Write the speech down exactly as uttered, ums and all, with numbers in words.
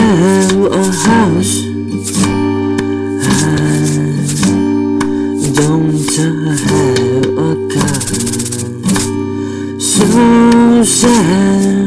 have a house. I don't have a car. So sad.